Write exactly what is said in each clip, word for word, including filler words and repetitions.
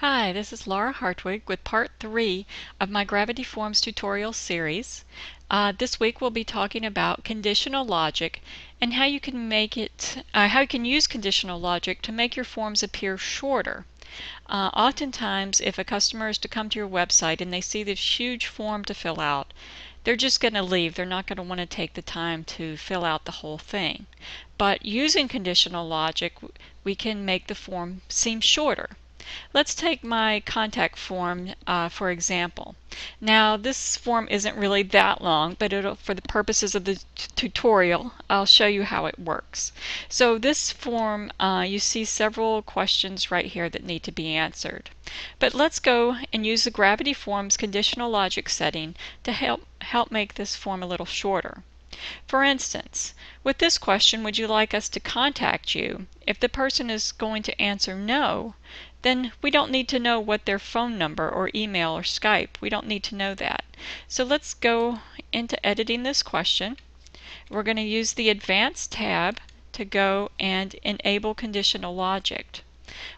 Hi, this is Laura Hartwig with part three of my Gravity Forms tutorial series. Uh, this week we'll be talking about conditional logic and how you can make it, uh, how you can use conditional logic to make your forms appear shorter. Uh, oftentimes, if a customer is to come to your website and they see this huge form to fill out, they're just going to leave. They're not going to want to take the time to fill out the whole thing. But using conditional logic, we can make the form seem shorter. Let's take my contact form uh, for example. Now this form isn't really that long, but it'll, for the purposes of the tutorial, I'll show you how it works. So this form, uh, you see several questions right here that need to be answered. But let's go and use the Gravity Forms conditional logic setting to help, help make this form a little shorter. For instance, with this question, would you like us to contact you? If the person is going to answer no, then we don't need to know what their phone number or email or Skype. We don't need to know that. So let's go into editing this question. We're going to use the Advanced tab to go and enable conditional logic.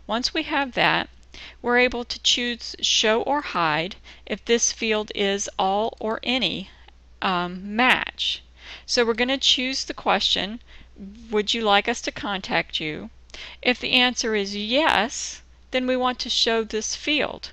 Once we have that, we're able to choose Show or Hide if this field is All or Any um, match. So we're going to choose the question, would you like us to contact you? If the answer is yes, then we want to show this field.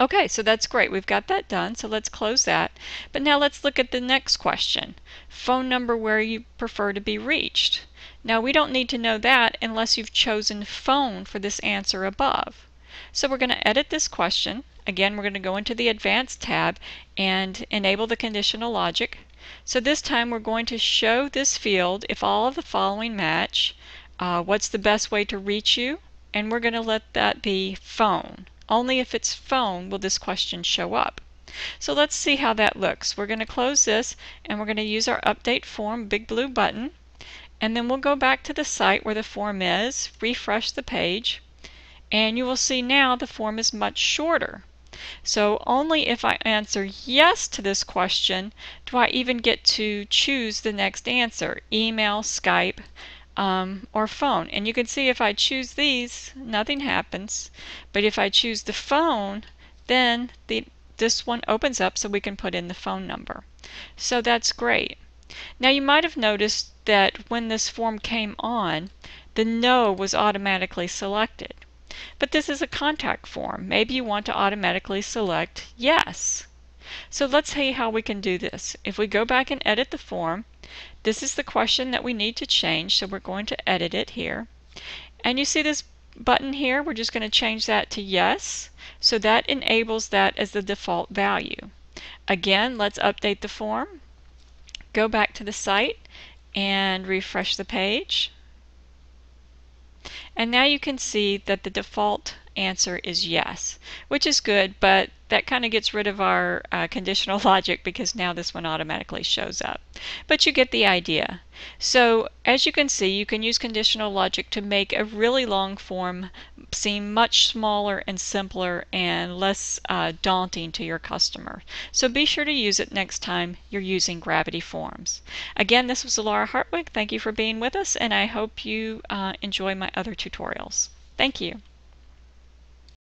Okay, so that's great. We've got that done, so let's close that. But now let's look at the next question, phone number where you prefer to be reached. Now we don't need to know that unless you've chosen phone for this answer above. So we're going to edit this question. Again, we're going to go into the Advanced tab and enable the conditional logic. So this time we're going to show this field if all of the following match, uh, what's the best way to reach you, and we're going to let that be phone. Only if it's phone will this question show up. So let's see how that looks. We're going to close this and we're going to use our update form big blue button, and then we'll go back to the site where the form is, refresh the page, and you will see now the form is much shorter. So only if I answer yes to this question do I even get to choose the next answer, email, Skype, um, or phone. And you can see if I choose these, nothing happens. But if I choose the phone, then the, this one opens up so we can put in the phone number. So that's great. Now you might have noticed that when this form came on, the no was automatically selected. But this is a contact form. Maybe you want to automatically select yes. So let's see how we can do this. If we go back and edit the form, this is the question that we need to change, so we're going to edit it here. And you see this button here? We're just going to change that to yes, so that enables that as the default value. Again, let's update the form, go back to the site, and refresh the page. And now you can see that the default answer is yes, which is good, but that kind of gets rid of our uh, conditional logic because now this one automatically shows up. But you get the idea. So as you can see, you can use conditional logic to make a really long form seem much smaller and simpler and less uh, daunting to your customer. So be sure to use it next time you're using Gravity Forms. Again, this was Laura Hartwig. Thank you for being with us, and I hope you uh, enjoy my other tutorials. Thank you.